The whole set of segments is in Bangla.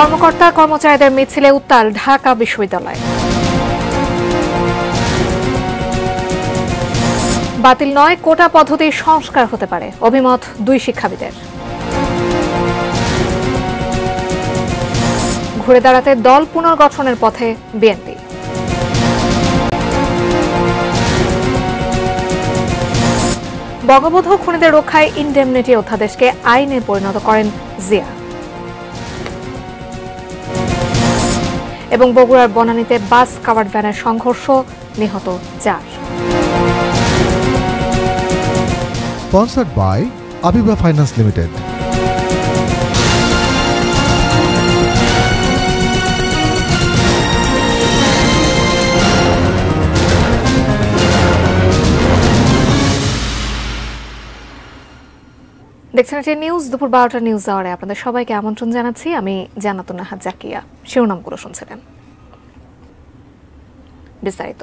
কর্মকর্তা কর্মচারীদের মিছিলে উত্তাল ঢাকা বিশ্ববিদ্যালয়। বাতিল নয়, কোটা পদ্ধতির সংস্কার হতে পারে অভিমত দুই শিক্ষাবিদের। ঘুরে দাঁড়াতে দল পুনর্গঠনের পথে বিএনপি। বঙ্গবন্ধু খুনিদের রক্ষায় ইনডেমনিটি অধ্যাদেশকে আইনে পরিণত করেন জিয়া। এবং বগুড়ার বনানীতে বাস কাভার্ড ভ্যানের সংঘর্ষ, নিহত 4। Sponsored by অভিভা finance limited. দেখছেন এটি নিউজ, দুপুর 12টা নিউজ আওয়ারে আপনাদের সবাইকে আমন্ত্রণ জানাচ্ছি। আমি জান্নাতুন নাহার জাকিয়া। শিরোনামগুলো শুনছিলেন বিস্তারিত।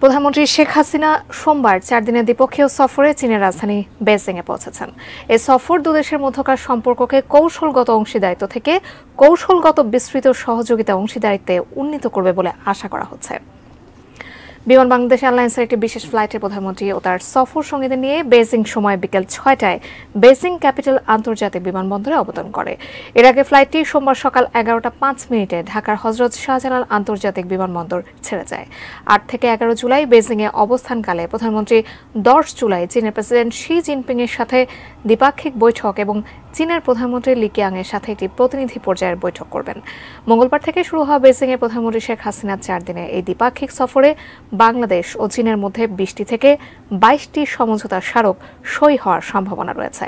প্রধানমন্ত্রী শেখ হাসিনা সোমবার 4 দিনের দ্বিপক্ষীয় সফরে চীনের রাজধানী বেজিংয়ে পৌঁছেছেন। এ সফর দুদেশের মধ্যকার সম্পর্ককে কৌশলগত অংশীদারিত্ব থেকে কৌশলগত বিস্তৃত সহযোগিতা অংশীদারিত্বে উন্নীত করবে বলে আশা করা হচ্ছে। বিমান বাংলাদেশ এয়ারলাইন্সের একটি বিশেষ ফ্লাইটে প্রধানমন্ত্রী ও তার সফর সঙ্গীদের নিয়ে বেজিং সময় বিকেল 6টায় বেজিং ক্যাপিটাল আন্তর্জাতিক বিমানবন্দরে অবতরণ করে। এর আগে ফ্লাইটটি সোমবার সকাল 11:05 ঢাকার হজরত শাহজালাল আন্তর্জাতিক বিমানবন্দর ছেড়ে যায়। 8 থেকে 11 জুলাই বেজিংয়ে অবস্থানকালে প্রধানমন্ত্রী 10 জুলাই চীনের প্রেসিডেন্ট শি জিনপিংয়ের সাথে দ্বিপাক্ষিক বৈঠক এবং চীনের প্রধানমন্ত্রী লি কিয়াংয়ের সাথে একটি প্রতিনিধি পর্যায়ের বৈঠক করবেন। মঙ্গলবার থেকে শুরু হওয়া বেজিংয়ে প্রধানমন্ত্রী শেখ হাসিনার 4 দিনের এই দ্বিপাক্ষিক সফরে বাংলাদেশ ও চীনের মধ্যে 20 থেকে 22টি সমঝোতা স্মারক সই হওয়ার সম্ভাবনা রয়েছে।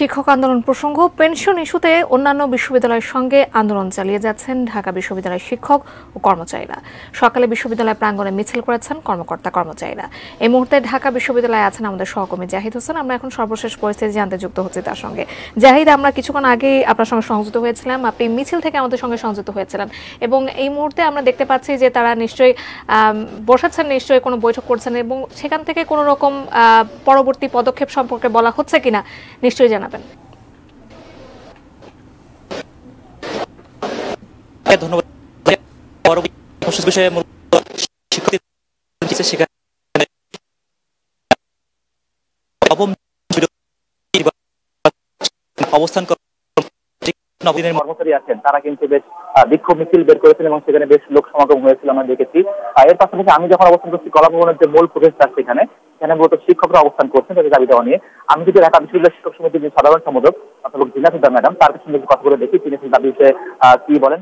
শিক্ষক আন্দোলন প্রসঙ্গ। পেনশন ইস্যুতে অন্যান্য বিশ্ববিদ্যালয়ের সঙ্গে আন্দোলন চালিয়ে যাচ্ছেন ঢাকা বিশ্ববিদ্যালয়ের শিক্ষক ও কর্মচারীরা। সকালে বিশ্ববিদ্যালয় প্রাঙ্গণে মিছিল করেছেন কর্মকর্তা কর্মচারীরা। এই মুহূর্তে ঢাকা বিশ্ববিদ্যালয়ে আছেন আমাদের সহকর্মী জাহিদ হাসান। আমরা এখন সর্বশেষ পরিস্থিতি জানতে যুক্ত হচ্ছি তার সঙ্গে। জাহিদ, আমরা কিছুক্ষণ আগে আপনার সঙ্গে সংযুক্ত হয়েছিলাম, আপনি মিছিল থেকে আমাদের সঙ্গে সংযুক্ত হয়েছিলেন, এবং এই মুহূর্তে আমরা দেখতে পাচ্ছি যে তারা নিশ্চয়ই বসাচ্ছেন, নিশ্চয়ই কোনো বৈঠক করছেন, এবং সেখান থেকে কোনো রকম পরবর্তী পদক্ষেপ সম্পর্কে বলা হচ্ছে কিনা নিশ্চয়ই জানাবেন। ধন্যবাদ। অবস্থান নবীনের কর্মচারী আছেন তারা কিন্তু বেশ বিক্ষোভ মিছিল বের করেছেন এবং সেখানে বেশ লোক সমাগম হয়েছিল, আমরা দেখেছি। এর পাশাপাশি আমি যখন অবস্থান করছি কলাভবনের যে মূল প্রবেশ তার সেখানে মূলত শিক্ষকরা অবস্থান করছেন তাদের দাবি দেওয়া নিয়ে। আমি যদি ঢাকা বিশ্ববিদ্যালয় শিক্ষক সমিতির যে সাধারণ সম্পাদক অধ্যাপক জিনাসুদ্দা ম্যাডাম তার সঙ্গে কথা বলে দেখি তিনি সেই দাবি বিষয়ে কি বলেন।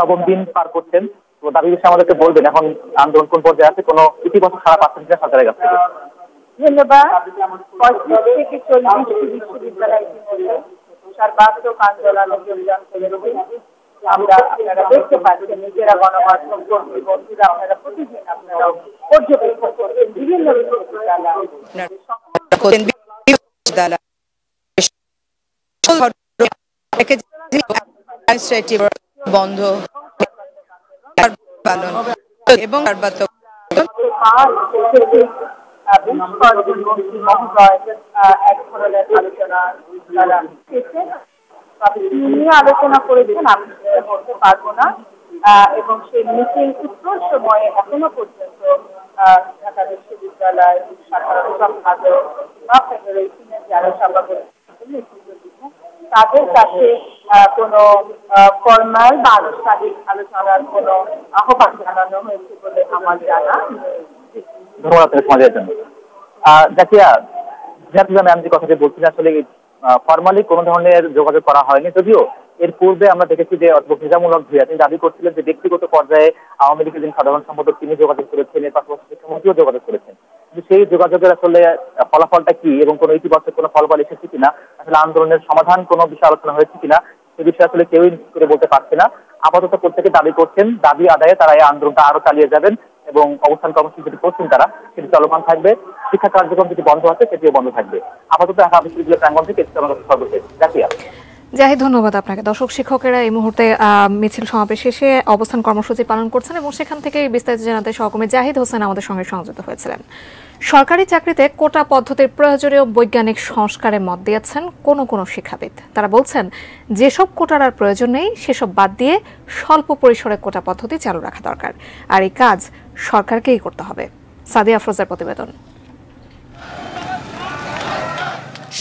9ম দিন পার করছেন, তো দাবি বিষয়ে আমাদেরকে বলবেন এখন আন্দোলন কোন পর্যায়ে আছে, কোনো ইতিবাচক সারা পাচ্ছেন কিনা সরকারের কাছ থেকে। ধন্যবাদ। 35 থেকে 40 বিশ্ববিদ্যালয় সর্বাত্মক আন্দোলনে যোগদান করে রয়েছে। আমরা আপনারা দেখতে পাচ্ছেন নিজেরা গণমাধ্যম কর্মী বন্ধুরা আপনারা প্রতিদিন আপনারা পর্যবেক্ষণ করছেন বিভিন্ন বিশ্ববিদ্যালয় বন্ধ পালন এবং সর্বাত্মক এক ধরনের আলোচনা আলোচনা করেছেন আমি বলতে পারবো না, এবং সেই মিটিং উত্তর সময়ে এখনো পর্যন্ত ঢাকা বিশ্ববিদ্যালয় সাধারণ সম্পাদক বা ফেডারেশন যারা সভাপতি তাদের কাছে কোনো ফর্মাল বা আনুষ্ঠানিক আলোচনার কোনো আহ্বান জানানো হয়েছে বলে আমার জানা। ধন্যবাদ। ম্যাম যে কথাটি বলছিলেন আসলে ফর্মালি কোনো ধরনের যোগাযোগ করা হয়নি, যদিও এর পূর্বে আমরা দেখেছি যে অবভিজামূলক ভূয়া তিনি দাবি করছিলেন যে ব্যক্তিগত পর্যায়ে আওয়ামী লীগের যিনি সাধারণ সম্পাদক তিনি যোগাযোগ করেছেন, এর পাশাপাশি শিক্ষামন্ত্রীও যোগাযোগ করেছেন। সেই যোগাযোগের আসলে ফলাফলটা কি এবং কোনো ইতিবাচক কোনো ফলাফল এসেছে কিনা, আসলে আন্দোলনের সমাধান কোনো বিষয়ে আলোচনা হয়েছে কিনা সে বিষয়ে আসলে কেউই করে বলতে পারছে না। আপাতত প্রত্যেকে দাবি করছেন, দাবি আদায়ে তারা এই আন্দোলনটা আরো চালিয়ে যাবেন এবং অবস্থান কর্মসূচি যেটি করছেন তারা সেটি চলমান থাকবে, শিক্ষা কার্যক্রম যেটি বন্ধ আছে সেটিও বন্ধ থাকবে। আপাতত ঢাকা বিশ্ববিদ্যালয় প্রাঙ্গণ থেকে সর্বশেষ জাতীয় জাহিদ, ধন্যবাদ আপনাকে। দর্শক, শিক্ষকেরা এই মুহূর্তে মিছিল সমাবেশ শেষে অবস্থান কর্মসূচি পালন করছেন এবং সেখান থেকে বিস্তারিত জানাতে সহকর্মী জাহিদ হোসেন আমাদের সঙ্গে সংযুক্ত হয়েছিলেন। সরকারি চাকরিতে কোটা পদ্ধতির প্রয়োজনীয় বৈজ্ঞানিক সংস্কারে মত দিয়েছেন কোন শিক্ষাবিদ। তারা বলছেন যেসব কোটার আর প্রয়োজন নেই সেসব বাদ দিয়ে স্বল্প পরিসরে কোটা পদ্ধতি চালু রাখা দরকার, আর এই কাজ সরকারকেই করতে হবে। সাদিয়া আফরোজার প্রতিবেদন।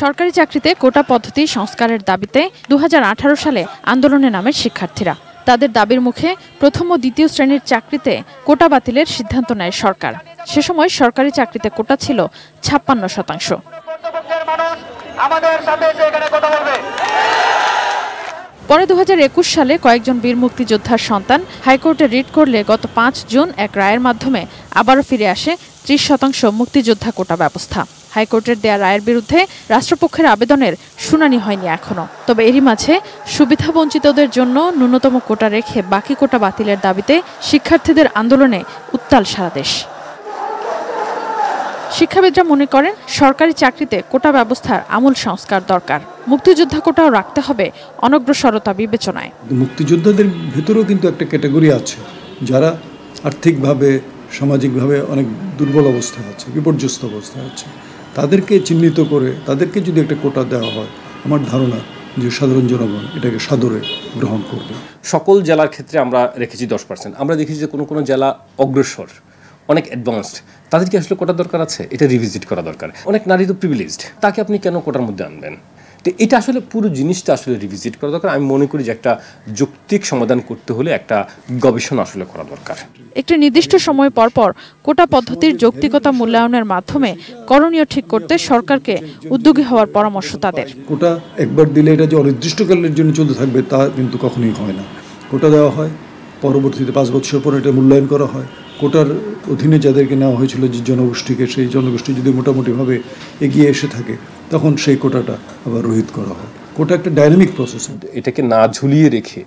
সরকারি চাকরিতে কোটা পদ্ধতি সংস্কারের দাবিতে 2018 সালে আন্দোলনে নামেন শিক্ষার্থীরা। তাদের দাবির মুখে প্রথম ও দ্বিতীয় শ্রেণীর চাকরিতে কোটা বাতিলের সিদ্ধান্ত নেয় সরকার। সে সময় সরকারি চাকরিতে কোটা ছিল 56%। পরে 2021 সালে কয়েকজন বীর মুক্তিযোদ্ধার সন্তান হাইকোর্টে রিট করলে গত 5 জুন এক রায়ের মাধ্যমে আবারও ফিরে আসে 30% মুক্তিযোদ্ধা কোটা ব্যবস্থা। হাইকোর্টের দেয়া রায়ের বিরুদ্ধে রাষ্ট্রপক্ষের আবেদনের শুনানি হয়নি এখনও। তবে এরই মাঝে সুবিধাবঞ্চিতদের জন্য ন্যূনতম কোটা রেখে বাকি কোটা বাতিলের দাবিতে শিক্ষার্থীদের আন্দোলনে উত্তাল সারা দেশ। শিক্ষাবিদরা মনে করেন সরকারি চাকরিতে কোটা ব্যবস্থার আমূল সংস্কার দরকার। মুক্তিযোদ্ধা কোটাও রাখতে হবে অনগ্রসরতা বিবেচনায়। মুক্তিযোদ্ধাদের ভেতরেও কিন্তু একটা ক্যাটাগরি আছে যারা আর্থিকভাবে সামাজিকভাবে অনেক দুর্বল অবস্থায় আছে, বিপর্যস্ত অবস্থায় আছে। তাদেরকে চিহ্নিত করে তাদেরকে যদি একটা কোটা দেওয়া হয়, আমার ধারণা যে সাধারণ জনগণ এটাকে সাদরে গ্রহণ করবে। সকল জেলার ক্ষেত্রে আমরা রেখেছি 10%। আমরা দেখেছি যে কোনো জেলা অগ্রসর, অনেক অ্যাডভান্সড, তাদেরকে আসলে কোটা দরকার আছে, এটা রিভিজিট করা দরকার। অনেক নারী তো প্রিভিলেজড, তাকে আপনি কেন কোটার মধ্যে আনবেন? তো এটা আসলে পুরো জিনিসটা আসলে রিভিজিট করা দরকার। আমি মনে করি যে একটা যৌক্তিক সমাধান করতে হলে একটা গবেষণা আসলে করা দরকার। একটি নির্দিষ্ট সময় পরপর কোটা পদ্ধতির যৌক্তিকতা মূল্যায়নের মাধ্যমে করণীয় ঠিক করতে সরকারকে উদ্যোগী হওয়ার পরামর্শ তাদের। কোটা একবার দিলে এটা যে অনির্দিষ্টকালের জন্য চলতে থাকবে তা কিন্তু কখনোই হয় না। কোটা দেওয়া হয়, পরবর্তীতে 5 বছর পর এটা মূল্যায়ন করা হয়। কোটার অধীনে যাদেরকে নেওয়া হয়েছিল যে জনগোষ্ঠীকে, সেই জনগোষ্ঠী যদি মোটামুটিভাবে এগিয়ে এসে থাকে তখন সেই কোটাটা আবার রহিত করা হয়। কোটা একটা ডাইনামিক প্রসেস, এটাকে না ঝুলিয়ে রেখে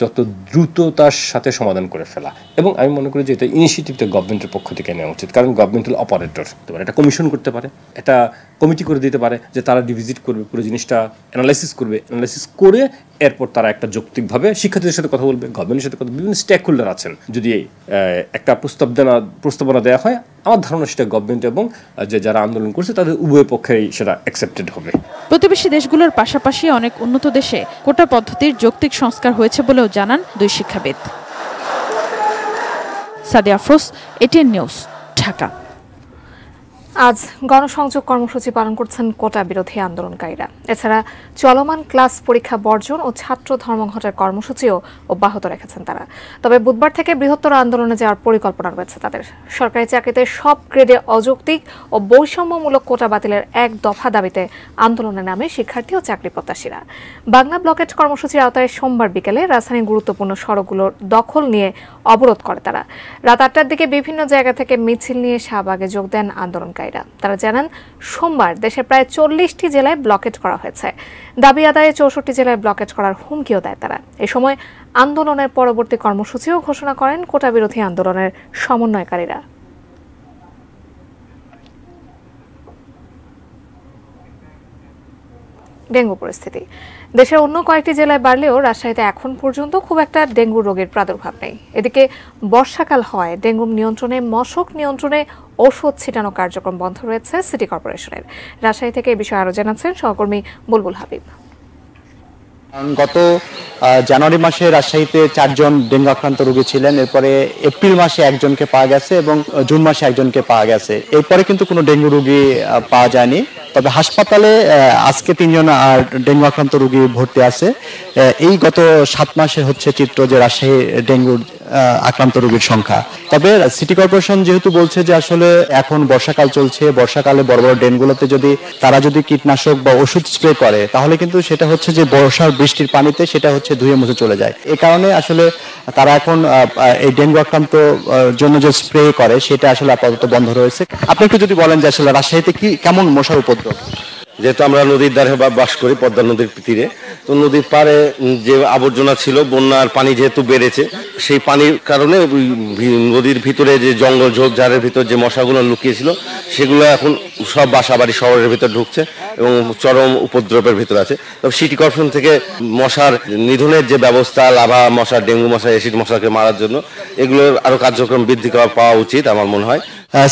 যত দ্রুততার সাথে সমাধান করে ফেলা। এবং আমি মনে করি যে এটা ইনিশিয়েটিভটা গভর্নমেন্টের পক্ষ থেকে নেওয়া উচিত, কারণ গভর্নমেন্টাল অপারেটর এটা কমিশন করতে পারে, এটা কমিটি করে দিতে পারে যে তারা রিভিজিট করবে, পুরো জিনিসটা অ্যানালাইসিস করবে, অ্যানালাইসিস করে এরপর তারা একটা যৌক্তিকভাবে শিক্ষার্থীদের সাথে কথা বলবে, গভর্নমেন্টের সাথে কথা, বিভিন্ন স্টেক হোল্ডার আছেন। যদি একটা প্রস্তাবনা দেওয়া হয়, আমার ধারণা সেটা গভর্নমেন্ট এবং যারা আন্দোলন করছে তাদের উভয় পক্ষেই সেটা অ্যাকসেপ্টেড হবে। প্রতিবেশী দেশগুলোর পাশাপাশি অনেক উন্নত দেশে কোটা পদ্ধতির যৌক্তিক সংস্কার হয়েছে বলেও জানান দুই শিক্ষাবিদ। Sadia Afroz, ATN news, Dhaka. আজ গণসংযোগ কর্মসূচি পালন করছেন কোটা বিরোধী আন্দোলনকারীরা। এছাড়া চলমান ক্লাস পরীক্ষা বর্জন ও ছাত্র ধর্মঘটের কর্মসূচিও অব্যাহত রেখেছেন তারা। তবে বুধবার থেকে বৃহত্তর আন্দোলনে যাওয়ার পরিকল্পনা রয়েছে তাদের। সরকারি চাকরিতে সব গ্রেডে অযৌক্তিক ও বৈষম্যমূলক কোটা বাতিলের এক দফা দাবিতে আন্দোলনে নামে শিক্ষার্থী ও চাকরি প্রত্যাশীরা। বাংলা ব্লকেট কর্মসূচির আওতায় সোমবার বিকেলে রাজধানীর গুরুত্বপূর্ণ সড়কগুলোর দখল নিয়ে অবরোধ করে তারা। রাত 8টার দিকে বিভিন্ন জায়গা থেকে মিছিল নিয়ে শাহবাগে যোগ দেন আন্দোলনকারী। তারা জানান সোমবার দেশের প্রায় 40টি জেলায় ব্লকেট করা হয়েছে। দাবি আদায়ে 64 জেলায় ব্লকেট করার হুমকিও দেয় তারা। এই সময় আন্দোলনের পরবর্তী কর্মসূচিও ঘোষণা করেন কোটা বিরোধী আন্দোলনের সমন্বয়কারীরা। ডেঙ্গু পরিস্থিতি দেশের অন্য কয়েকটি জেলায় বাড়লেও রাজশাহীতে এখন পর্যন্ত খুব একটা ডেঙ্গু রোগের প্রাদুর্ভাব নেই। এদিকে বর্ষাকাল হয় ডেঙ্গু নিয়ন্ত্রণে, মশক নিয়ন্ত্রণে ওষুধ ছিটানো কার্যক্রম বন্ধ রয়েছে সিটি কর্পোরেশনের। রাজশাহী থেকে এই বিষয়ে আরও জানাচ্ছেন সহকর্মী বুলবুল হাবিব। গত জানুয়ারি মাসে রাজশাহীতে 4 জন ডেঙ্গু আক্রান্ত রোগী ছিলেন। এরপরে এপ্রিল মাসে 1 জনকে পাওয়া গেছে এবং জুন মাসে 1 জনকে পাওয়া গেছে। এরপরে কিন্তু কোনো ডেঙ্গু রোগী পাওয়া যায়নি। তবে হাসপাতালে আজকে ৩ জন আর ডেঙ্গু আক্রান্ত রোগী ভর্তি আছে। এই গত 7 মাসে হচ্ছে চিত্র যে রাজশাহী ডেঙ্গুর আক্রান্ত রোগীর সংখ্যা। তবে সিটি কর্পোরেশন যেহেতু বলছে যে আসলে এখন বর্ষাকাল চলছে, বর্ষাকালে বড় বড় ড্রেনগুলোতে তারা যদি কীটনাশক বা ওষুধ স্প্রে করে তাহলে কিন্তু সেটা হচ্ছে যে বর্ষার বৃষ্টির পানিতে সেটা হচ্ছে ধুয়ে মুছে চলে যায়। এ কারণে আসলে তারা এখন এই ডেঙ্গু আক্রান্ত জন্য যে স্প্রে করে সেটা আসলে আপাতত বন্ধ রয়েছে। আপনি একটু যদি বলেন যে আসলে রাজশাহীতে কি কেমন মশার উপদ্রব? যেহেতু আমরা নদীর ধারে বাস করি, পদ্মা নদীর তীরে, তো নদীর পাড়ে যে আবর্জনা ছিল, বন্যার পানি যেহেতু বেড়েছে সেই পানির কারণে নদীর ভিতরে যে জঙ্গল ঝোপঝাড়ের ভিতর যে মশাগুলো লুকিয়েছিল সেগুলো এখন সব বাসা বাড়ি শহরের ভিতর ঢুকছে এবং চরম উপদ্রবের ভিতর আছে। তবে সিটি কর্পোরেশন থেকে মশার নিধনের যে ব্যবস্থা, লাভা মশা, ডেঙ্গু মশা, এসিড মশাকে মারার জন্য এগুলোর আরও কার্যক্রম বৃদ্ধি পাওয়া উচিত আমার মনে হয়।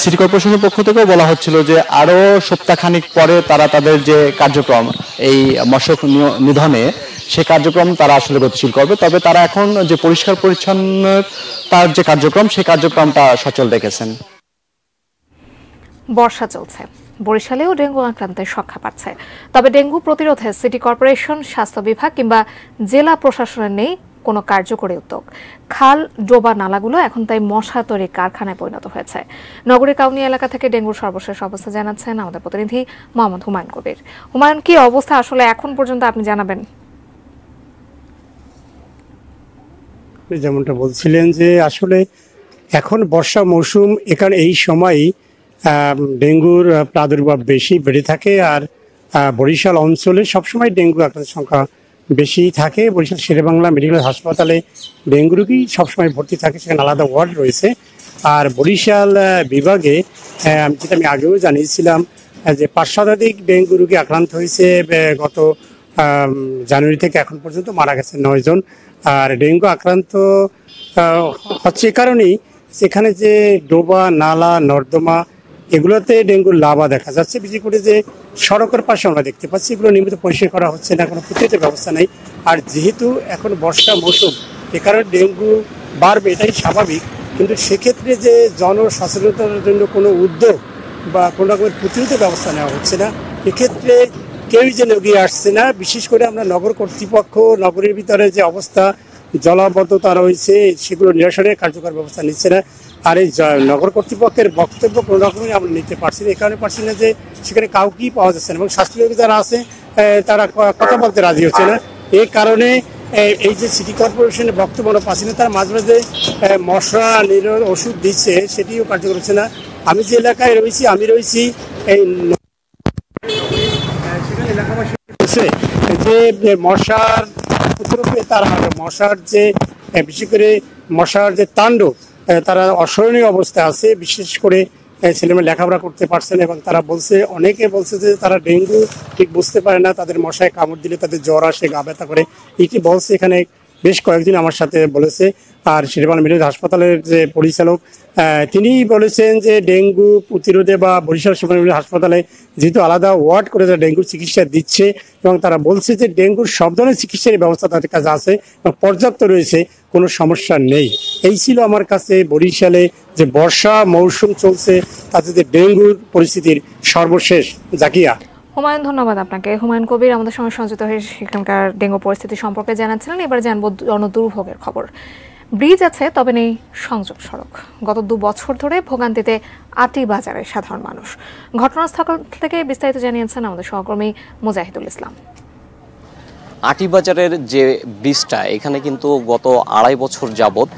সিটি কর্পোরেশনের পক্ষ থেকেও বলা হচ্ছিল যে আরও সপ্তাহখানিক পরে তারা তাদের যে কার্যক্রম এই মশক নিধনে সে কার্যক্রম তারা আসলে গতিশীল করবে। তবে তারা এখন যে পরিষ্কার পরিচ্ছন্ন তার যে কার্যক্রম সেই কার্যক্রমটা সচল রেখেছেন। বর্ষা চলছে, বরিশালেও ডেঙ্গু আক্রান্তের সংখ্যা বাড়ছে। তবে ডেঙ্গু প্রতিরোধে সিটি কর্পোরেশন, স্বাস্থ্য বিভাগ কিংবা জেলা প্রশাসনের নেই কোনো কার্যকরী উদ্যোগ। খাল, ডোবা, নালাগুলো এখন তাই মশা তৈরির কারখানায় পরিণত হয়েছে। নগরের কাউনিয়া এলাকা থেকে ডেঙ্গুর সর্বশেষ অবস্থা জানাচ্ছেন আমাদের প্রতিনিধি মোহাম্মদ হুমায়ুন কবির। হুমায়ুন, কি অবস্থা আসলে এখন পর্যন্ত আপনি জানাবেন? যেমনটা বলছিলেন যে আসলে এখন বর্ষা মৌসুম, এখানে এই সময় ডেঙ্গুর প্রাদুর্ভাব বেশি বেড়ে থাকে। আর বরিশাল অঞ্চলে সবসময় ডেঙ্গু আক্রান্তের সংখ্যা বেশি থাকে। বরিশাল শেরেবাংলা মেডিকেল হাসপাতালে ডেঙ্গু রোগী সবসময় ভর্তি থাকে, সেখানে আলাদা ওয়ার্ড রয়েছে। আর বরিশাল বিভাগে যেটা আমি আগেও জানিয়েছিলাম যে 500 ডেঙ্গু রোগী আক্রান্ত হয়েছে। গত জানুয়ারি থেকে এখন পর্যন্ত মারা গেছে 9 জন। আর ডেঙ্গু আক্রান্ত হচ্ছে কারণেই সেখানে যে ডোবা, নালা, নর্দমা এগুলোতে ডেঙ্গুর লাভা দেখা যাচ্ছে। বিশেষ করে যে সড়কের পাশে আমরা দেখতে পাচ্ছি এগুলো নিয়মিত পরিষ্কার করা হচ্ছে না, কোনো প্রতিরোধের ব্যবস্থা নেই। আর যেহেতু এখন বর্ষা মৌসুম এ কারণে ডেঙ্গু বাড়বে, এটাই স্বাভাবিক। কিন্তু সেক্ষেত্রে যে জনসচেতনতার জন্য কোনো উদ্যোগ বা কোনো রকমের প্রতিরোধের ব্যবস্থা নেওয়া হচ্ছে না, এক্ষেত্রে কেউই যেন এগিয়ে আসছে না। বিশেষ করে আমরা নগর কর্তৃপক্ষ নগরের ভিতরে যে অবস্থা, জলাবদ্ধতা রয়েছে সেগুলো নিরসনে কার্যকর ব্যবস্থা নিচ্ছে না। আর এই নগর কর্তৃপক্ষের বক্তব্য কোনো রকমই আমরা নিতে পারছি না, এই কারণে পারছি না যে সেখানে কাউকেই পাওয়া যাচ্ছে না এবং স্বাস্থ্য বিভাগে যারা আছে তারা কথা বলতে রাজি হচ্ছে না। এই কারণে এই যে সিটি কর্পোরেশনের বক্তব্য আমরা পাচ্ছি না, তার মাঝে মাঝে মশা নিরোধ ওষুধ দিচ্ছে সেটিও কার্যকর হচ্ছে না। আমি যে এলাকায় রয়েছি, আমি রয়েছি এই সেখানে এলাকাবাসী যে মশার উপদ্রবে তারা মশার যে বিশেষ করে মশার যে তাণ্ডব তারা অসহনীয় অবস্থায় আছে। বিশেষ করে ছেলেমেয়ে লেখাপড়া করতে পারছে না এবং তারা বলছে, অনেকে বলছে যে তারা ডেঙ্গু ঠিক বুঝতে পারে না, তাদের মশায় কামড় দিলে তাদের জ্বর আসে, গা ব্যথা করে, এটি বলছে এখানে বেশ কয়েকদিন আমার সাথে বলেছে। আর শেরেবাংলা মেডিকেল হাসপাতালের যে পরিচালক তিনি বলেছেন যে ডেঙ্গু প্রতিরোধে বা বরিশাল শেরেবাংলা মেডিকেল হাসপাতালে যেহেতু আলাদা ওয়ার্ড করে তারা ডেঙ্গুর চিকিৎসা দিচ্ছে এবং তারা বলছে যে ডেঙ্গুর সব ধরনের চিকিৎসার ব্যবস্থা তাদের কাছে আছে এবং পর্যাপ্ত রয়েছে, কোনো সমস্যা নেই। এই ছিল আমার কাছে বরিশালে যে বর্ষা মৌসুম চলছে তাতে যে ডেঙ্গুর পরিস্থিতির সর্বশেষ জাকিয়া। হুমায়ুন, ধন্যবাদ আপনাকে। হুমায়ুন কবির আমাদের সঙ্গে সংযুক্ত হয়ে সেখানকার ডেঙ্গু পরিস্থিতি সম্পর্কে জানাচ্ছিলেন। এবার জানবো জনদুর্ভোগের খবর। ব্রিজ আছে, তবে নেই সংযোগ সড়ক। গত 2 বছর ধরে ভোগান্তিতে আটি বাজারে সাধারণ মানুষ। ঘটনাস্থল থেকে বিস্তারিত জানিয়েছেন আমাদের সহকর্মী মুজাহিদুল ইসলাম। আটিবাজারের যে ব্রিজটা, এখানে কিন্তু গত 2.5 বছর যাবৎ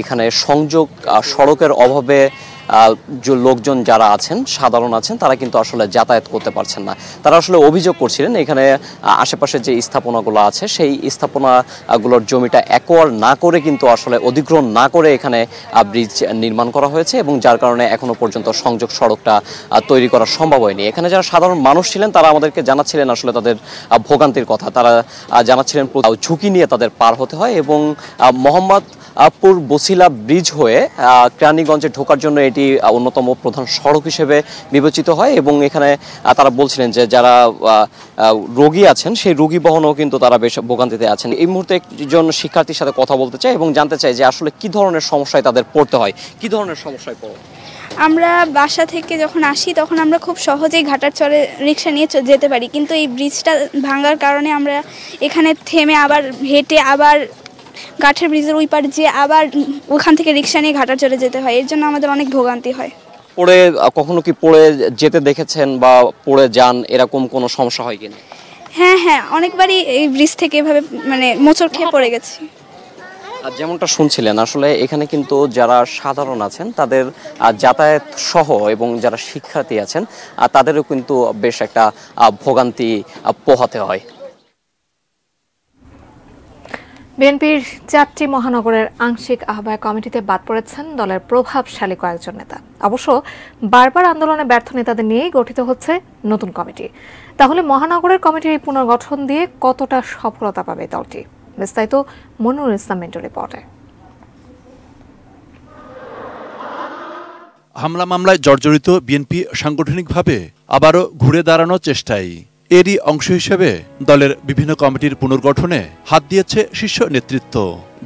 এখানে সংযোগ সড়কের অভাবে যে লোকজন যারা আছেন, সাধারণ আছেন, তারা কিন্তু আসলে যাতায়াত করতে পারছেন না। তারা আসলে অভিযোগ করছিলেন এখানে আশেপাশে যে স্থাপনাগুলো আছে সেই স্থাপনাগুলোর জমিটা অ্যাকোয়ার না করে কিন্তু আসলে অধিগ্রহণ না করে এখানে ব্রিজ নির্মাণ করা হয়েছে এবং যার কারণে এখনও পর্যন্ত সংযোগ সড়কটা তৈরি করা সম্ভব হয়নি। এখানে যারা সাধারণ মানুষ ছিলেন তারা আমাদেরকে জানাচ্ছিলেন আসলে তাদের ভোগান্তির কথা। তারা জানাচ্ছিলেন ঝুঁকি নিয়ে তাদের পার হতে হয় এবং মোহাম্মদপুর বসিলা ব্রিজ হয়ে কেরানীগঞ্জে ঢোকার জন্য এটি অন্যতম প্রধান সড়ক হিসেবে বিবেচিত হয় এবং এখানে তারা বলছিলেন যে যারা রোগী আছেন সেই রোগী বহনও কিন্তু তারা বেশ ভোগান্তিতে আছেন। এই মুহূর্তে একজন শিক্ষার্থীর সাথে কথা বলতে চাই এবং জানতে চাই যে আসলে কি ধরনের সমস্যায় তাদের পড়তে হয়, কি ধরনের সমস্যায় পড়ে। আমরা বাসা থেকে যখন আসি তখন আমরা খুব সহজেই ঘাটার চরে রিক্সা নিয়ে যেতে পারি, কিন্তু এই ব্রিজটা ভাঙার কারণে আমরা এখানে থেমে আবার হেঁটে আবার গাঁঠের ব্রিজের ওই পার যেয়ে আবার ওখান থেকে রিক্সা নিয়ে ঘাটার চরে যেতে হয়। এর জন্য আমাদের অনেক ভোগান্তি হয়। পড়ে কখনো কি পড়ে যেতে দেখেছেন বা পড়ে যান, এরকম কোনো সমস্যা হয় কিনা? হ্যাঁ হ্যাঁ, অনেকবারই এই ব্রিজ থেকে এভাবে মানে মোচড় খেয়ে পড়ে গেছি। যেমনটা শুনছিলেন, আসলে এখানে কিন্তু যারা সাধারণ আছেন তাদের যাতায়াত সহ এবং যারা শিক্ষার্থী আছেন তাদেরও কিন্তু বেশ একটা ভোগান্তি পোহাতে হয়। বিএনপির চারটি মহানগরের আংশিক আহ্বায়ক কমিটিতে বাদ পড়েছেন দলের প্রভাবশালী কয়েকজন নেতা। অবশ্য বারবার আন্দোলনে ব্যর্থ নেতাদের নিয়েই গঠিত হচ্ছে নতুন কমিটি। তাহলে মহানগরের কমিটির পুনর্গঠন দিয়ে কতটা সফলতা পাবে দলটি? বিস্তারিত নুরুল ইসলাম লারানের রিপোর্টে। হামলা মামলায় জর্জরিত বিএনপি সাংগঠনিকভাবে আবারও ঘুরে দাঁড়ানোর চেষ্টায়। এরই অংশ হিসেবে দলের বিভিন্ন কমিটির পুনর্গঠনে হাত দিয়েছে শীর্ষ নেতৃত্ব।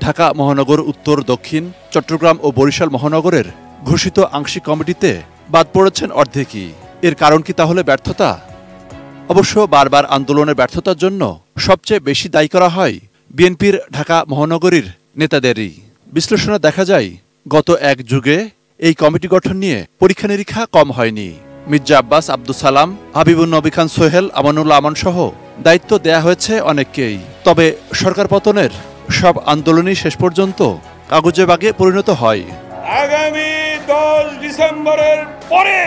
ঢাকা মহানগর উত্তর, দক্ষিণ, চট্টগ্রাম ও বরিশাল মহানগরের ঘোষিত আংশিক কমিটিতে বাদ পড়েছেন অর্ধেকই। এর কারণ কি তাহলে ব্যর্থতা? অবশ্য বারবার আন্দোলনের ব্যর্থতার জন্য সবচেয়ে বেশি দায়ী করা হয় বিএনপির ঢাকা মহানগরীর নেতাদেরই। বিশ্লেষণে দেখা যায়, গত এক যুগে এই কমিটি গঠন নিয়ে পরীক্ষা নিরীক্ষা কম হয়নি। মির্জা আব্বাস, আব্দুল সালাম, হাবিবুল নবী খান সোহেল, আমানুল্লাহ আমান সহ দায়িত্ব দেয়া হয়েছে অনেককেই। তবে সরকার পতনের সব আন্দোলনই শেষ পর্যন্ত কাগজে বাগে পরিণত হয়। আগামী 10 ডিসেম্বরের পরে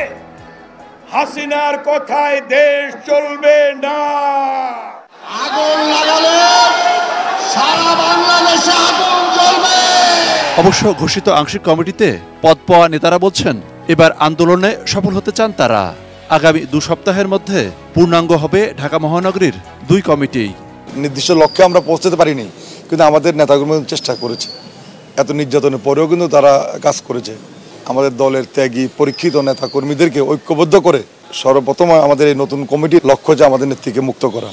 হাসিনার কথায় দেশ চলবে না। আগুন লাগালে সারা বাংলাদেশে আগুন জ্বলবে। অবশ্য ঘোষিত আংশিক কমিটিতে পদ পাওয়া নেতারা বলছেন, এবার আন্দোলনে সফল হতে চান তারা। আগামী 2 সপ্তাহের মধ্যে পূর্ণাঙ্গ হবে ঢাকা মহানগরীর 2 কমিটি। নির্দিষ্ট লক্ষ্যে আমরা পৌঁছতে পারিনি, কিন্তু আমাদের নেতাকর্মী চেষ্টা করেছে। এত নির্যাতনের পরেও কিন্তু তারা কাজ করেছে। আমাদের দলের ত্যাগী পরীক্ষিত নেতাকর্মীদেরকে ঐক্যবদ্ধ করে সর্বপ্রথম আমাদের এই নতুন কমিটির লক্ষ্য যে আমাদের নেত্রীকে মুক্ত করা,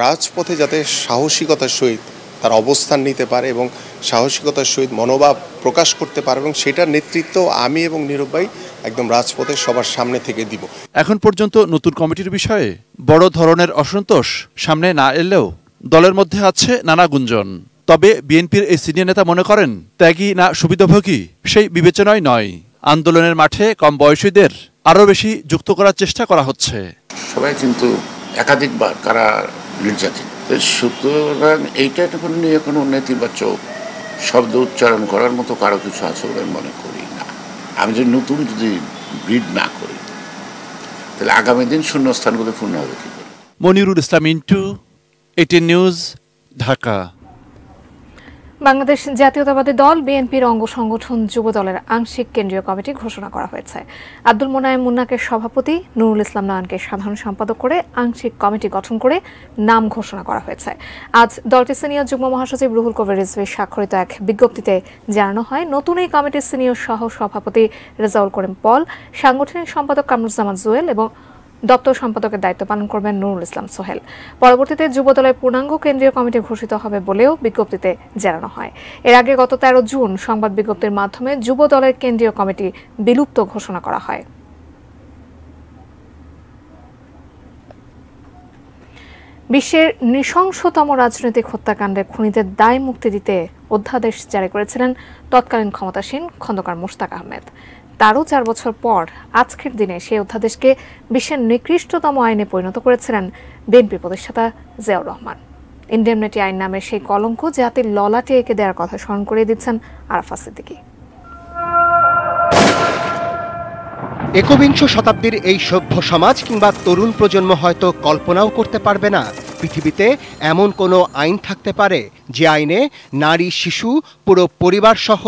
রাজপথে যাতে সাহসিকতার সহিত তার অবস্থান নিতে পারে এবং সাহসিকতার সহিত মনোভাব প্রকাশ করতে পারে, এবং সেটার নেতৃত্ব আমি এবং নীরব ভাই একদম রাজপথে সবার সামনে থেকে দিব। এখন পর্যন্ত নতুন কমিটির বিষয়ে বড় ধরনের অসন্তোষ সামনে না এলেও দলের মধ্যে আছে নানা গুঞ্জন। তবে বিএনপির এই সিনিয়র নেতা মনে করেন, ত্যাগী না সুবিধাভোগী সেই বিবেচনায় নয়, আন্দোলনের মাঠে কম বয়সীদের আরও বেশি যুক্ত করার চেষ্টা করা হচ্ছে। সবাই কিন্তু একাধিকবার কারা নির্যাতিত, সুতরাং এইটাটুকু নিয়ে কোনো নেতিবাচক শব্দ উচ্চারণ করার মতো কারো কিছু আছে বলে আমি মনে করি না। আমি যদি নতুন যদি ব্রিড না করি তাহলে আগামী দিন শূন্যস্থানগুলো পূর্ণ হবে কি করে? মনিরুল ইসলাম, ইন্টু 18 নিউজ, ঢাকা। বাংলাদেশ জাতীয়তাবাদী দল বিএনপির অঙ্গ সংগঠন যুব দলের আংশিক কেন্দ্রীয় কমিটি ঘোষণা করা হয়েছে। আব্দুল মোনায়েম মুন্নাকে সভাপতি, নুরুল ইসলাম লারানকে সাধারণ সম্পাদক করে আংশিক কমিটি গঠন করে নাম ঘোষণা করা হয়েছে। আজ দলটির সিনিয়র যুগ্ম মহাসচিব রুহুল কবির রিজভীর স্বাক্ষরিত এক বিজ্ঞপ্তিতে জানানো হয়, নতুন এই কমিটির সিনিয়র সহ সভাপতি রেজাউল করিম পল, সাংগঠনিক সম্পাদক কামরুজ্জামান জুয়েল এবং দপ্তর সম্পাদকের দায়িত্ব পালন করবেন নুরুল ইসলাম সোহেল। পরবর্তীতে যুব দলের পূর্ণাঙ্গ কেন্দ্রীয় কমিটি ঘোষিত হবে বলেও বিজ্ঞপ্তিতে জানানো হয়। এর আগে গত 13 জুন সংবাদ বিজ্ঞপ্তির মাধ্যমে যুব দলের কেন্দ্রীয় কমিটি বিলুপ্ত ঘোষণা করা হয়। বিশ্বের নৃশংসতম রাজনৈতিক হত্যাকাণ্ডের খুনিদের দায় মুক্তি দিতে অধ্যাদেশ জারি করেছিলেন তৎকালীন ক্ষমতাসীন খন্দকার মুশতাক আহমেদ। তারও 4 বছর পর আজকের দিনে সেই অধ্যাদেশকে বিশ্বের নিকৃষ্টতম আইনে পরিণত করেছিলেন বিএনপি প্রতিষ্ঠাতা জিয়াউর রহমান। ইনডেমনিটি আইন নামে সেই কলঙ্ক জাতির ললাটে এঁকে দেওয়ার কথা স্মরণ করিয়ে দিচ্ছেন আরফা সিদ্দিকি। 21শ শতাব্দীর এই সভ্য সমাজ কিংবা তরুণ প্রজন্ম হয়তো কল্পনাও করতে পারবে না পৃথিবীতে এমন কোনো আইন থাকতে পারে যে আইনে নারী, শিশু, পুরো পরিবার সহ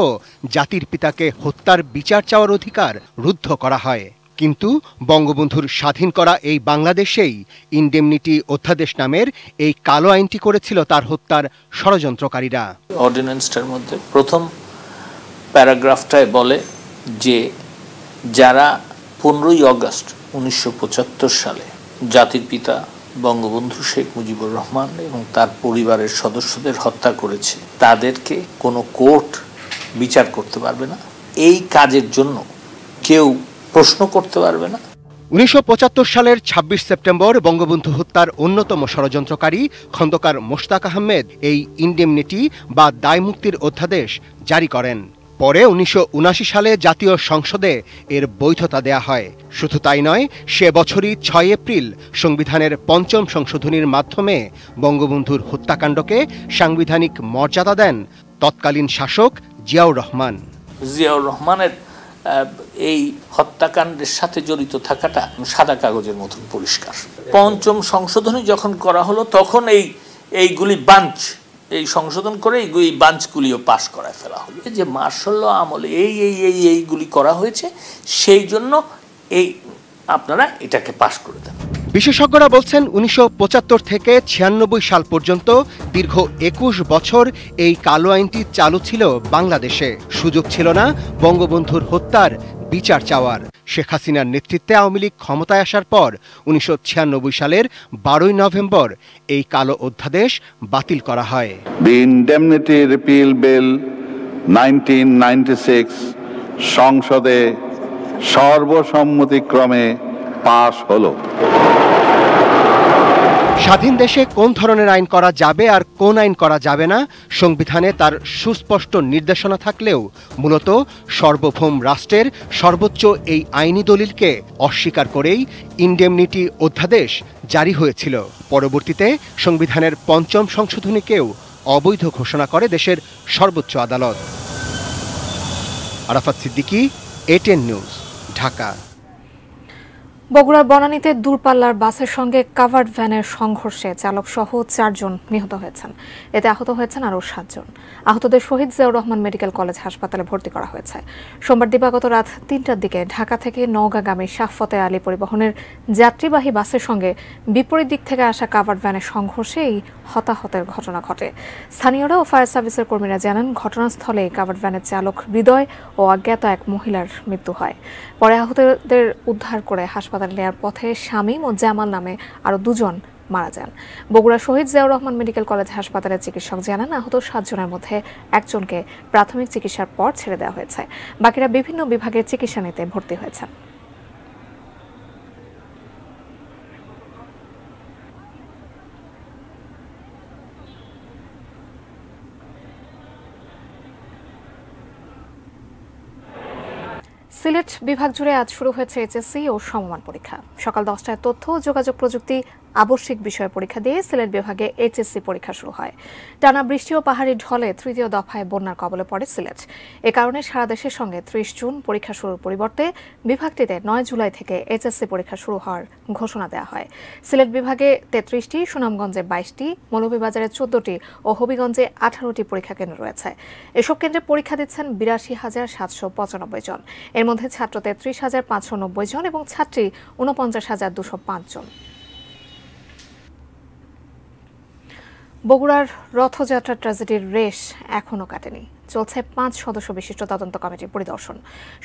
জাতির পিতাকে হত্যার বিচার চাওয়ার অধিকার রুদ্ধ করা হয়। কিন্তু বঙ্গবন্ধুর স্বাধীন করা এই বাংলাদেশেই ইনডেমনিটি অধ্যাদেশ নামের এই কালো আইনটি করেছিল তার হত্যার ষড়যন্ত্রকারীরা। অর্ডিন্যান্সটার মধ্যে প্রথম প্যারাগ্রাফটায় বলে যে যারা 15ই অগাস্ট 1975 সালে জাতির পিতা বঙ্গবন্ধু শেখ মুজিবুর রহমান এবং তার পরিবারের সদস্যদের হত্যা করেছে তাদেরকে কোনো কোর্ট বিচার করতে পারবে না। এই কাজের জন্য কেউ প্রশ্ন করতে পারবে না। ১৯৭৫ সালের ২৬ সেপ্টেম্বর বঙ্গবন্ধু হত্যার অন্যতম ষড়যন্ত্রকারী খন্দকার মোশতাক আহমেদ এই ইন্ডেমনিটি বা দায়মুক্তির অধ্যাদেশ জারি করেন। পরে ১৯৭৯ সালে জাতীয় সংসদে এর বৈধতা দেয়া হয়। শুধু তাই নয়, সে বছরই ৬ এপ্রিল সংবিধানের ৫ম সংশোধনীর মাধ্যমে বঙ্গবন্ধুর হত্যাকাণ্ডকে সাংবিধানিক মর্যাদা দেন তৎকালীন শাসক জিয়াউর রহমান। জিয়াউর রহমানের এই হত্যাকাণ্ডের সাথে জড়িত থাকাটা সাদা কাগজের মতন পরিষ্কার। ৫ম সংশোধনী যখন করা হলো তখন এইগুলি বাঞ্চ এই সংশোধন করে এই বাঞ্চগুলিও পাশ করায় ফেলা হলো। যে মার্শাল আমলে এইগুলি করা হয়েছে, সেই জন্য এই আপনারা এটাকে পাশ করে দেন। বিশেষজ্ঞরা বলছেন ১৯৭৫ থেকে ৯৬ সাল পর্যন্ত দীর্ঘ ২১ বছর এই কালো আইনটি চালু ছিল বাংলাদেশে। সুযোগ ছিল না বঙ্গবন্ধুর হত্যার বিচার চাওয়ার। শেখ হাসিনার নেতৃত্বে আওয়ামী লীগ ক্ষমতায় আসার পর ১৯৯৬ সালের ১২ই নভেম্বর এই কালো অধ্যাদেশ বাতিল করা হয়। দি ইনডেমনিটি রিপিল বিল ১৯৯৬ সংসদে সর্বসম্মতিক্রমে পাশ হলো। স্বাধীন দেশে কোন ধরনের আইন করা যাবে আর কোন আইন করা যাবে না, সংবিধানে তার সুস্পষ্ট নির্দেশনা থাকলেও মূলত সার্বভৌম রাষ্ট্রের সর্বোচ্চ এই আইনি দলিলকে অস্বীকার করেই ইনডেমনিটি অধ্যাদেশ জারি হয়েছিল। পরবর্তীতে সংবিধানের ৫ম সংশোধনীকেও অবৈধ ঘোষণা করে দেশের সর্বোচ্চ আদালত। Arfa Siddiqui, ATN news, Dhaka. বগুড়ার বনানীতে দূরপাল্লার বাসের সঙ্গে কাভার্ড ভ্যানের সংঘর্ষে চালকসহ ৪ জন নিহত হয়েছেন। এতে আহত হয়েছেন আরও 7 জন। আহতদের শহীদ জিয়াউর রহমান মেডিকেল কলেজ হাসপাতালে ভর্তি করা হয়েছে। সোমবার দিবাগত রাত ৩টার দিকে ঢাকা থেকে নওগাঁগামী শাহ ফতেহ আলী পরিবহনের যাত্রীবাহী বাসের সঙ্গে বিপরীত দিক থেকে আসা কাভার্ড ভ্যানের সংঘর্ষে এই হতাহতের ঘটনা ঘটে। স্থানীয়রা ও ফায়ার সার্ভিসের কর্মীরা জানান, ঘটনাস্থলে কাভার্ড ভ্যানের চালক হৃদয় ও অজ্ঞাত এক মহিলার মৃত্যু হয়। পরে আহতদের উদ্ধার করে হাসপাতাল নেয়ার পথে শামীম ও জামাল নামে আরো 2 জন মারা যান। বগুড়া শহীদ জিয়াউর রহমান মেডিকেল কলেজ হাসপাতালের চিকিৎসক জানান, আহত 7 জনের মধ্যে 1 জনকে প্রাথমিক চিকিৎসার পর ছেড়ে দেওয়া হয়েছে। বাকিরা বিভিন্ন বিভাগে চিকিৎসা নিতে ভর্তি হয়েছেন। সিলেট বিভাগ জুড়ে আজ শুরু হয়েছে এইচএসসি ও সমমান পরীক্ষা। সকাল 10টায় তথ্য ও যোগাযোগ প্রযুক্তি আবশ্যিক বিষয় পরীক্ষা দিয়ে সিলেট বিভাগে এইচএসসি পরীক্ষা শুরু হয়। টানা বৃষ্টি ও পাহাড়ি ঢলে 3য় দফায় বন্যার কবলে পড়ে সিলেট। এ কারণে সারা দেশের সঙ্গে 30 জুন পরীক্ষা শুরুর পরিবর্তে বিভাগটিতে 9 জুলাই থেকে এইচএসসি পরীক্ষা শুরু হওয়ার ঘোষণা দেওয়া হয়। সিলেট বিভাগে 33টি, সুনামগঞ্জে 22টি, মৌলভীবাজারে 14টি ও হবিগঞ্জে 18টি পরীক্ষা কেন্দ্র রয়েছে। এসব কেন্দ্রে পরীক্ষা দিচ্ছেন ৮২,৭৯৫ জন। এর মধ্যে ছাত্র ৩৩,৫৯০ জন এবং ছাত্রী ৪৯,২০৫ জন। বগুড়ার রথযাত্রা ট্র্যাজেডির রেশ এখনও কাটেনি। চলছে 5 সদস্য বিশিষ্ট তদন্ত কমিটির পরিদর্শন।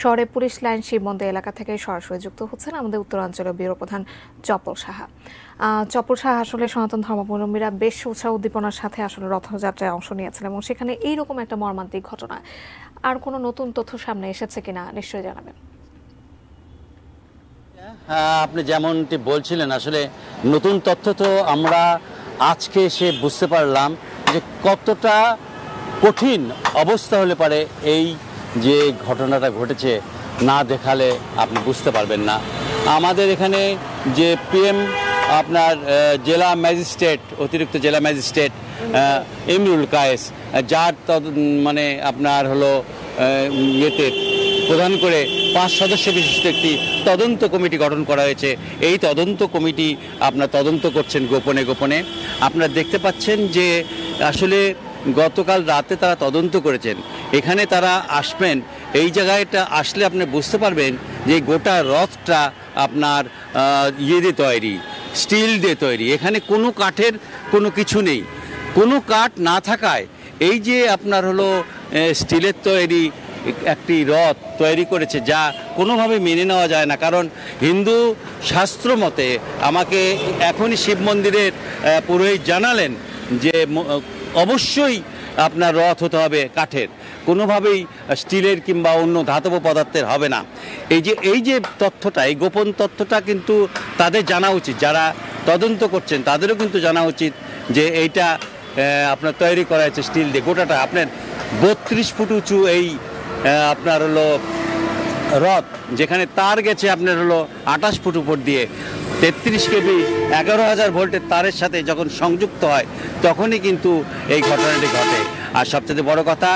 শহরে পুলিশ লাইন শিবমন্দির এলাকা থেকে সরাসরি যুক্ত হচ্ছেন আমাদের উত্তরাঞ্চলীয় ব্যুরো প্রধান চপল সাহা। চপল সাহা, আসলে সনাতন ধর্মাবলম্বীরা বেশ উৎসাহ উদ্দীপনার সাথে আসলে রথযাত্রায় অংশ নিয়েছিলেন এবং সেখানে এইরকম একটা মর্মান্তিক ঘটনা, আর কোনো নতুন তথ্য সামনে এসেছে কিনা নিশ্চয়ই জানাবেন। হ্যাঁ, আপনি যেমনটি বলছিলেন, আসলে নতুন তথ্য তো আমরা আজকে এসে বুঝতে পারলাম যে কতটা কঠিন অবস্থা হলে পারে এই যে ঘটনাটা ঘটেছে, না দেখালে আপনি বুঝতে পারবেন না। আমাদের এখানে যে PM আপনার জেলা ম্যাজিস্ট্রেট, অতিরিক্ত জেলা ম্যাজিস্ট্রেট ইমরুল কায়েস, যার মানে আপনার হলো এতে প্রধান করে 5 সদস্য বিশিষ্ট একটি তদন্ত কমিটি গঠন করা হয়েছে। এই তদন্ত কমিটি আপনার তদন্ত করছেন গোপনে গোপনে। আপনারা দেখতে পাচ্ছেন যে আসলে গতকাল রাতে তারা তদন্ত করেছেন। এখানে তারা আসবেন, এই জায়গাটা আসলে আপনি বুঝতে পারবেন যে গোটা রথটা আপনার ইয়ে দিয়ে তৈরি, স্টিল দিয়ে তৈরি। এখানে কোনো কাঠের কোনো কিছু নেই। কোনো কাঠ না থাকায় এই যে আপনার হলো স্টিলের তৈরি একটি রথ তৈরি করেছে, যা কোনোভাবে মেনে নেওয়া যায় না। কারণ হিন্দু শাস্ত্র মতে, আমাকে এখনই শিব মন্দিরের পুরোহিত জানালেন যে অবশ্যই আপনার রথ হতে হবে কাঠের, কোনোভাবেই স্টিলের কিংবা অন্য ধাতব পদার্থের হবে না। এই যে তথ্যটা, এই গোপন তথ্যটা কিন্তু তাদের জানা উচিত, যারা তদন্ত করছেন তাদেরও কিন্তু জানা উচিত যে এইটা আপনার তৈরি করা হয়েছে স্টিল দিয়ে। গোটাটা আপনার 32 ফুট উঁচু এই আপনার হলো রথ, যেখানে তার গেছে আপনার হলো 28 ফুট উপর দিয়ে। 33 কেভি 11,000 ভোল্টের তারের সাথে যখন সংযুক্ত হয় তখনই কিন্তু এই ঘটনাটি ঘটে। আর সবচেয়ে বড় কথা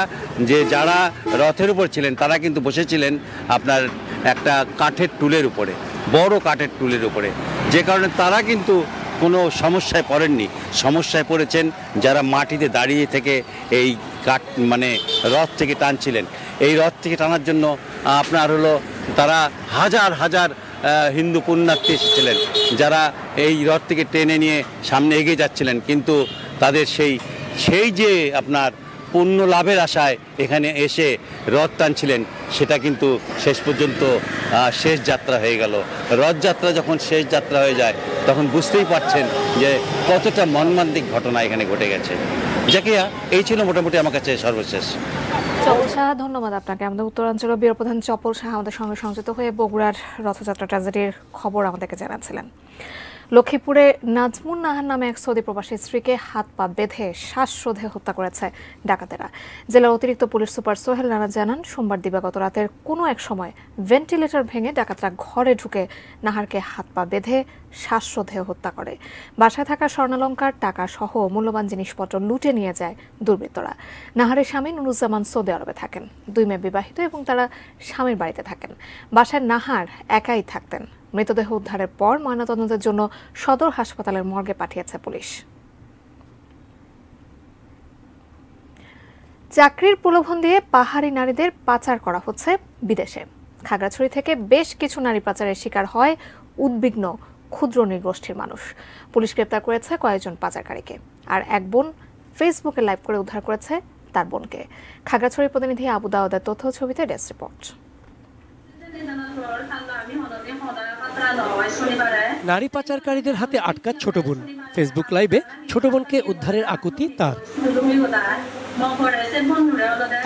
যে যারা রথের উপর ছিলেন তারা কিন্তু বসেছিলেন আপনার একটা কাঠের টুলের উপরে, বড় কাঠের টুলের উপরে, যে কারণে তারা কিন্তু কোনো সমস্যায় পড়েননি। সমস্যায় পড়েছেন যারা মাটিতে দাঁড়িয়ে থেকে এই কাঠ মানে রথ থেকে টানছিলেন। এই রথ থেকে টানার জন্য আপনার হলো তারা হাজার হাজার হিন্দু পুণ্যার্থী এসেছিলেন, যারা এই রথ থেকে টেনে নিয়ে সামনে এগিয়ে যাচ্ছিলেন, কিন্তু তাদের সেই যে আপনার পুণ্য লাভের আশায় এখানে এসে রথ টানছিলেন, সেটা কিন্তু শেষ পর্যন্ত শেষ যাত্রা হয়ে গেল। রথযাত্রা যখন শেষ যাত্রা হয়ে যায় তখন বুঝতেই পারছেন যে কতটা মর্মান্তিক ঘটনা এখানে ঘটে গেছে। জাকিয়া, এই ছিল মোটামুটি আমার কাছে সর্বশেষ। চপল সাহা, ধন্যবাদ আপনাকে। আমাদের উত্তরাঞ্চল ব্যুরো প্রধান চপল সাহা আমাদের সঙ্গে সংযুক্ত হয়ে বগুড়ার রথযাত্রা ট্র্যাজেডির খবর আমাদেরকে জানাচ্ছিলেন। লক্ষ্মীপুরে নাজমুন নাহার নামে এক সৌদি প্রবাসীর স্ত্রীকে হাত পা বেঁধে শ্বাসরোধে হত্যা করেছে ডাকাতেরা। জেলার অতিরিক্ত পুলিশ সুপার সোহেল রানা জানান, সোমবার দিবাগত রাতের কোনো এক সময় ভেন্টিলেটর ভেঙে ডাকাতরা ঘরে ঢুকে নাহারকে হাত পা বেঁধে শ্বাসরোধে হত্যা করে। বাসায় থাকা স্বর্ণালঙ্কার, টাকা সহ মূল্যবান জিনিসপত্র লুটে নিয়ে যায় দুর্বৃত্তরা। নাহারের স্বামী নুরুজ্জামান সৌদি আরবে থাকেন, 2 মেয়ে বিবাহিত এবং তারা স্বামীর বাড়িতে থাকেন। বাসায় নাহার একাই থাকতেন। মৃতদেহ উদ্ধারের পর ময়নাতদন্তের জন্য সদর হাসপাতালের মর্গে পাঠিয়েছে পুলিশ। চাকরির প্রলোভন দিয়ে পাহাড়ি নারীদের পাচার করা হচ্ছে বিদেশে। খাগড়াছড়ি থেকে বেশ কিছু নারী পাচারের শিকার হয় উদ্বিগ্ন ক্ষুদ্র নৃগোষ্ঠীর মানুষ। পুলিশ গ্রেপ্তার করেছে কয়েকজন পাচারকারীকে, আর এক বোন ফেসবুকে লাইভ করে উদ্ধার করেছে তার বোনকে। খাগড়াছড়ির প্রতিনিধি আবু দাউদের তথ্য ছবিতে ডেস্ক রিপোর্ট। নারী পাচারকারীদের হাতে আটকা ছোট বোন। ফেসবুক লাইভে ছোট বোনকে উদ্ধারের আকুতি তার।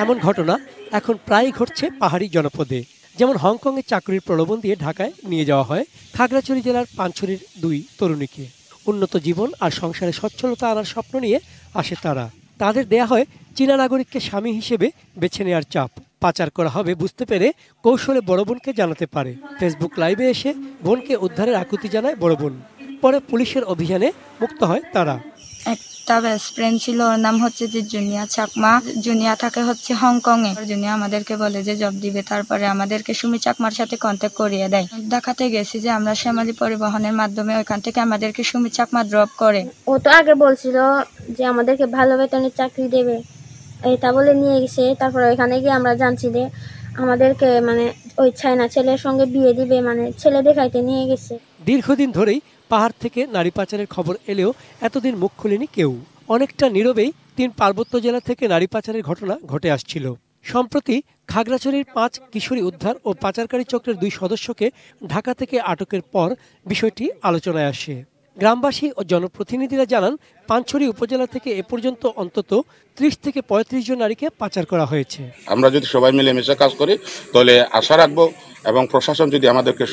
এমন ঘটনা এখন প্রায় ঘটছে পাহাড়ি জনপদে। যেমন হংকংয়ে চাকরির প্রলোভন দিয়ে ঢাকায় নিয়ে যাওয়া হয় খাগড়াছড়ি জেলার পানছড়ির 2 তরুণীকে। উন্নত জীবন আর সংসারে সচ্ছলতা আনার স্বপ্ন নিয়ে আসে তারা। তাদের দেয়া হয় চীনা নাগরিককে স্বামী হিসেবে বেছে নেওয়ার চাপ। পাচার করা হবে বুঝতে পেরে কৌশলে বড় বোনকে জানাতে পারে। ফেসবুক লাইভে এসে বোনকে উদ্ধারের আকুতি জানায় বড় বোন। পরে পুলিশের অভিযানে মুক্ত হয় তারা। একটা বেস্ট ফ্রেন্ড ছিল, ওর নাম হচ্ছে যে জুনিয়া চাকমা। জুনিয়া থাকে হচ্ছে হংকং এ। জুনিয়া আমাদেরকে বলে যে জব দিবে, তারপরে আমাদেরকে সুমি চাকমার সাথে কন্ট্যাক্ট করিয়ে দেয়। ঢাকাতে গেছি যে আমরা শ্যামালী পরিবহনের মাধ্যমে, ওইখান থেকে আমাদেরকে সুমি চাকমা ড্রপ করে। ও তো আগে বলছিল যে আমাদেরকে ভালো বেতনের চাকরি দেবে, এটা বলে নিয়ে গেছে। তারপরে ওইখানে গিয়ে আমরা জানছি যে আমাদেরকে মানে ওই চায়না ছেলের সঙ্গে বিয়ে দিবে, মানে ছেলে দেখাইতে নিয়ে গেছে। দীর্ঘদিন ধরেই পাহাড় থেকে নারী পাচারের খবর এলেও এতদিন মুখ খুলেনি কেউ। অনেকটা নীরবেই 3 পার্বত্য জেলা থেকে নারী পাচারের ঘটনা ঘটে আসছিল। সম্প্রতি খাগড়াছড়ির 5 কিশোরী উদ্ধার ও পাচারকারী চক্রের 2 সদস্যকে ঢাকা থেকে আটকের পর বিষয়টি আলোচনায় আসে। গ্রামবাসী ও জনপ্রতিনিধিরা জানান, পানছড়ি উপজেলা থেকে এ পর্যন্ত অন্তত 30 থেকে 35 জন নারীকে পাচার করা হয়েছে। আমরা যদি সবাই মিলেমিশে কাজ করি তাহলে আশা রাখবো, এবং প্রশাসন যদি আমাদেরকে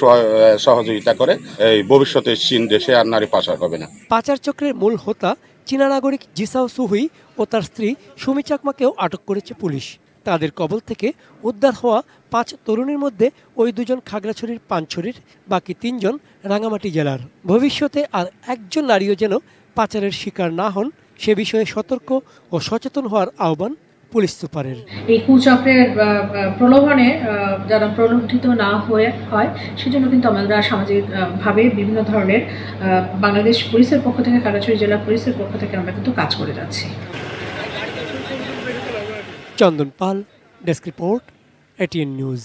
সহযোগিতা করে, এই ভবিষ্যতে চীন দেশে আর নারী পাচার হবে না। পাচার চক্রের মূল হোতা চীনা নাগরিক জিসাউ সুহুই ও তার স্ত্রী সুমি চাকমাকেও আটক করেছে পুলিশ। তাদের কবল থেকে উদ্ধার হওয়া 5 তরুণীর মধ্যে ওই 2 জন খাগড়াছড়ির পানছড়ির, বাকি 3 জন রাঙামাটি জেলার। ভবিষ্যতে আর একজন নারীও যেন পাচারের শিকার না হন, সে বিষয়ে সতর্ক ও সচেতন হওয়ার আহ্বান পুলিশ সুপারের। এই কুচক্রের প্রলোভনে যারা প্রলুব্ধিত না হয়ে হয়, সেজন্য কিন্তু আমরা সামাজিকভাবে বিভিন্ন ধরনের বাংলাদেশ পুলিশের পক্ষ থেকে, খাগড়াছড়ি জেলা পুলিশের পক্ষ থেকে আমরা কিন্তু কাজ করে যাচ্ছি। Chandan Pal, desk report, ATN news.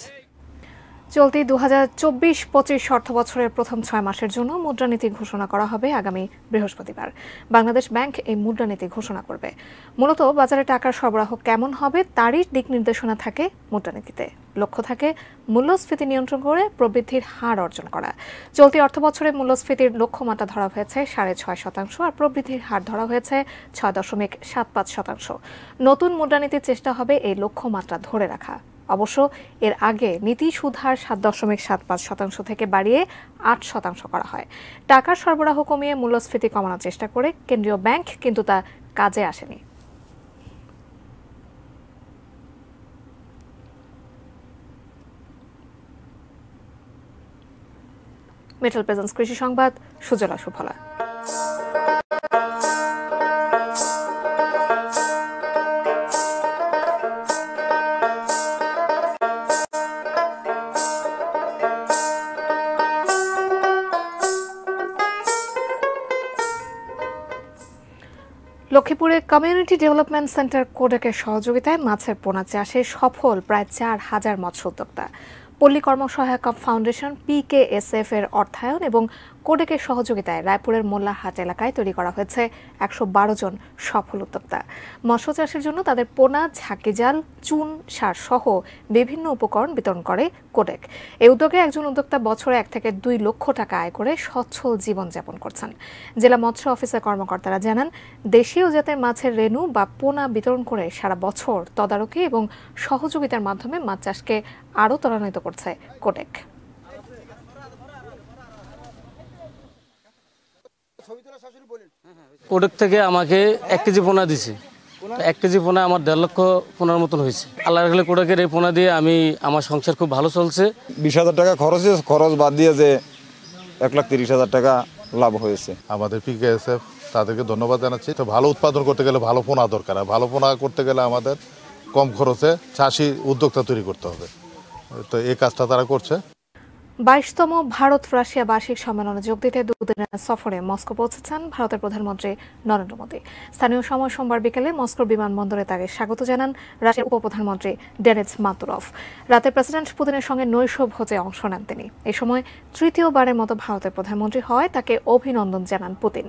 চলতি 2024-25 অর্থবছরের প্রথম 6 মাসের জন্য মুদ্রানীতি ঘোষণা করা হবে আগামী বৃহস্পতিবার। বাংলাদেশ ব্যাংক এই মুদ্রানীতি ঘোষণা করবে। মূলত বাজারে টাকার সরবরাহ কেমন হবে তারই দিক নির্দেশনা থাকে মুদ্রানীতিতে। লক্ষ্য থাকে মূল্যস্ফীতি নিয়ন্ত্রণ করে প্রবৃদ্ধির হার অর্জন করা। চলতি অর্থবছরে মূল্যস্ফীতির লক্ষ্যমাত্রা ধরা হয়েছে 6.5% আর প্রবৃদ্ধির হার ধরা হয়েছে 6.75%। নতুন মুদ্রানীতির চেষ্টা হবে এই লক্ষ্যমাত্রা ধরে রাখা। অবশ্য এর আগে নীতি সুদহার 7.75% থেকে বাড়িয়ে 8% করা হয়। টাকার সরবরাহ কমিয়ে মূল্যস্ফীতি কমানোর চেষ্টা করে কেন্দ্রীয় ব্যাংক, কিন্তু তা কাজে আসেনি। মেটাল প্রেজেন্স কৃষি সংবাদ, সুজলা সুফলা। লক্ষ্মীপুরে কমিউনিটি ডেভেলপমেন্ট সেন্টার কোডেকের সহযোগিতায় মাছের পোনা চাষে সফল প্রায় 4,000 মৎস্য উদ্যোক্তা। পল্লী কর্মসহায়ক ফাউন্ডেশন PKSF এর অর্থায়ন এবং কোডেকের সহযোগিতায় রায়পুরের মোল্লাহাট এলাকায় তৈরি করা হয়েছে 112 জন সফল উদ্যোক্তা। মৎস্য চাষের জন্য তাদের পোনা, ঝাঁকি জাল, চুন, সার সহ বিভিন্ন উপকরণ বিতরণ করে কোডেক। এই উদ্যোগে একজন উদ্যোক্তা বছরে 1 থেকে 2 লক্ষ টাকা আয় করে সচ্ছল জীবনযাপন করছেন। জেলা মৎস্য অফিসের কর্মকর্তারা জানান, দেশীয় জাতের মাছের রেণু বা পোনা বিতরণ করে সারা বছর তদারকি এবং সহযোগিতার মাধ্যমে মাছ চাষকে আরও ত্বরান্বিত করছে কোডেক। কোডেক থেকে আমাকে 1 কেজি পোনা দিছে। 1 কেজি পোনা আমার 1.5 লক্ষ পোনার মতন হয়েছে। আল্লাহ রাখলে কোডেকের এই পোনা দিয়ে আমি আমার সংসার খুব ভালো চলছে। 20,000 টাকা খরচ বাদ দিয়ে যে 1,30,000 টাকা লাভ হয়েছে। আমাদের PKSF তাদেরকে ধন্যবাদ জানাচ্ছি। তো ভালো উৎপাদন করতে গেলে ভালো পোনা দরকার, আর ভালো পোনা করতে গেলে আমাদের কম খরচে চাষি উদ্যোক্তা তৈরি করতে হবে, তো এই কাজটা তারা করছে। 22তম ভারত রাশিয়া বার্ষিক সম্মেলনে যোগ দিতে 2 দিনের সফরে মস্কো পৌঁছেছেন ভারতের প্রধানমন্ত্রী নরেন্দ্র মোদী। স্থানীয় সময় সোমবার বিকেলে মস্কোর বিমানবন্দরে তাকে স্বাগত জানান রাশিয়ার উপপ্রধানমন্ত্রী দেনিস মান্তুরভ। রাতে প্রেসিডেন্ট পুতিনের সঙ্গে নৈশ ভোজে অংশ নেন তিনি। এই সময় তৃতীয়বারের মতো ভারতের প্রধানমন্ত্রী হয় তাকে অভিনন্দন জানান পুতিন।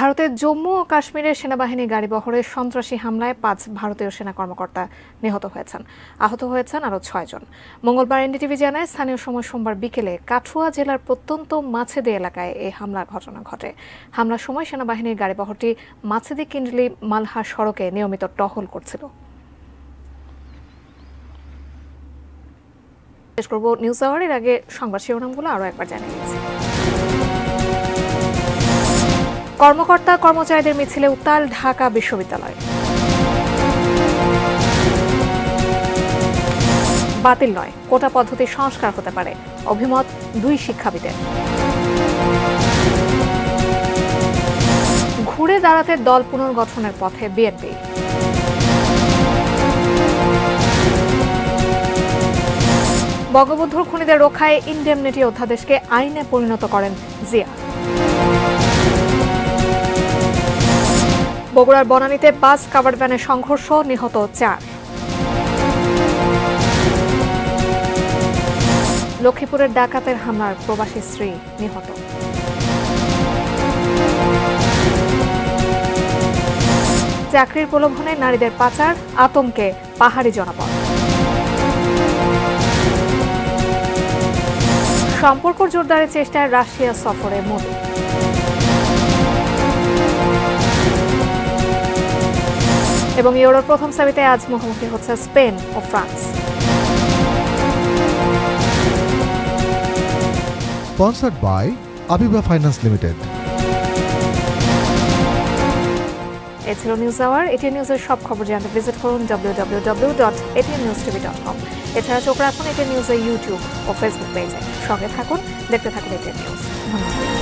ভারতের জম্মু ও কাশ্মীরের সেনাবাহিনী গাড়িবহরে সন্ত্রাসী হামলায় 5 ভারতীয় সেনা কর্মকর্তা নিহত হয়েছেন। আহত হয়েছেন আরও 6 জন। মঙ্গলবার NDTV জানায়, স্থানীয় সময় সোমবার বিকেলে কাঠুয়া জেলার প্রত্যন্ত মাছেদি এলাকায় এই হামলার ঘটনা ঘটে। হামলার সময় সেনাবাহিনীর গাড়িবহরটি মাছেদি কিন্ডলি মালহা সড়কে নিয়মিত টহল করছিল। শেষ করব নিউজ আওয়ারের আগে সংবাদ শিরোনামগুলো আরও একবার জানিয়ে দিচ্ছি। কর্মকর্তা কর্মচারীদের মিছিলে উত্তাল ঢাকা বিশ্ববিদ্যালয়। বাতিল নয়, কোটা পদ্ধতি সংস্কার হতে পারে অভিমত 2 শিক্ষাবিদের। ঘুরে দাঁড়াতে দল পুনর্গঠনের পথে বিএনপি। বঙ্গবন্ধুর খুনিদের রক্ষায় ইনডেমনিটি অধ্যাদেশকে আইনে পরিণত করেন জিয়া। বগুড়ার বনানীতে বাস কাভার্ড ভ্যানে সংঘর্ষ, নিহত 4। লক্ষ্মীপুরের ডাকাতের হামলার প্রবাসী স্ত্রী নিহত। চাকরির প্রলোভনে নারীদের পাচার, আতঙ্কে পাহাড়ি জনপদ। সম্পর্ক জোরদারের চেষ্টায় রাশিয়া সফরে মোদি। এবং ইউরোর প্রথম সামিটে আজ মুখোমুখি হচ্ছে স্পেন ও France. 100% by অভিভা finance limited. ATN news hour. ATN নিউজের সব খবর জানতে ভিজিট করুন www.etnnewstv.com। এছাড়া চোখ রাখুন এটিএন নিউজের ইউটিউব ও ফেসবুক পেজে। সঙ্গে থাকুন, দেখতে থাকুন এটিএন নিউজ। ধন্যবাদ।